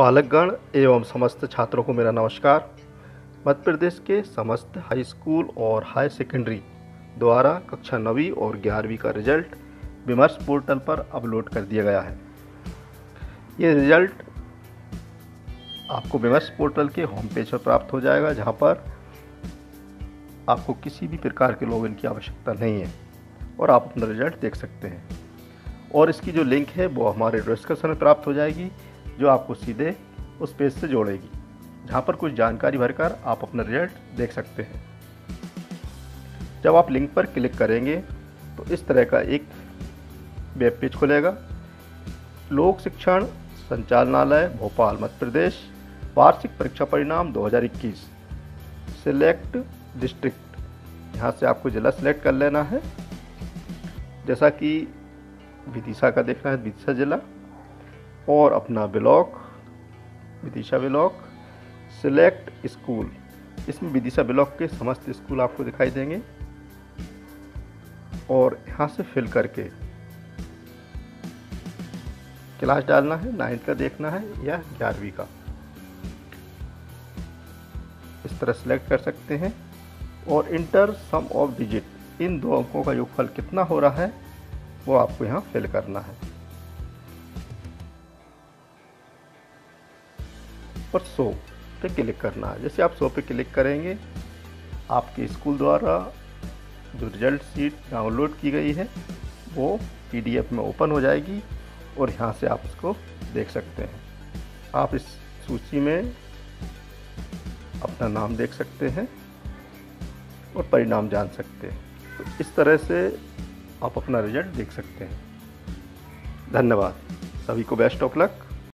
पालकगण एवं समस्त छात्रों को मेरा नमस्कार। मध्य प्रदेश के समस्त हाई स्कूल और हाई सेकेंडरी द्वारा कक्षा 9वीं और 11वीं का रिजल्ट विमर्श पोर्टल पर अपलोड कर दिया गया है। ये रिजल्ट आपको विमर्श पोर्टल के होम पेज पर प्राप्त हो जाएगा, जहां पर आपको किसी भी प्रकार के लॉगिन की आवश्यकता नहीं है और आप अपना रिजल्ट देख सकते हैं। और इसकी जो लिंक है वो हमारे डिस्क्रिप्शन में प्राप्त हो जाएगी, जो आपको सीधे उस पेज से जोड़ेगी, जहाँ पर कुछ जानकारी भरकर आप अपना रिजल्ट देख सकते हैं। जब आप लिंक पर क्लिक करेंगे तो इस तरह का एक वेब पेज खुलेगा। लोक शिक्षण संचालनालय भोपाल मध्य प्रदेश वार्षिक परीक्षा परिणाम 2021 सिलेक्ट डिस्ट्रिक्ट, यहाँ से आपको जिला सिलेक्ट कर लेना है। जैसा कि विदिशा का देखना है विदिशा जिला, और अपना block Vidisha block, select school, इसमें विदिशा ब्लॉक के समस्त स्कूल आपको दिखाई देंगे। और यहाँ से फिल करके क्लास डालना है, 9th का देखना है या 11वीं का, इस तरह सेलेक्ट कर सकते हैं। और इंटर सम ऑफ डिजिट, इन दो अंकों का योगफल कितना हो रहा है वो आपको यहाँ फिल करना है। और 100 पे क्लिक करना है। जैसे आप 100 पे क्लिक करेंगे, आपके स्कूल द्वारा जो रिजल्ट शीट डाउनलोड की गई है वो PDF में ओपन हो जाएगी और यहाँ से आप इसको देख सकते हैं। आप इस सूची में अपना नाम देख सकते हैं और परिणाम जान सकते हैं। तो इस तरह से आप अपना रिजल्ट देख सकते हैं। धन्यवाद, सभी को बेस्ट ऑफ लक।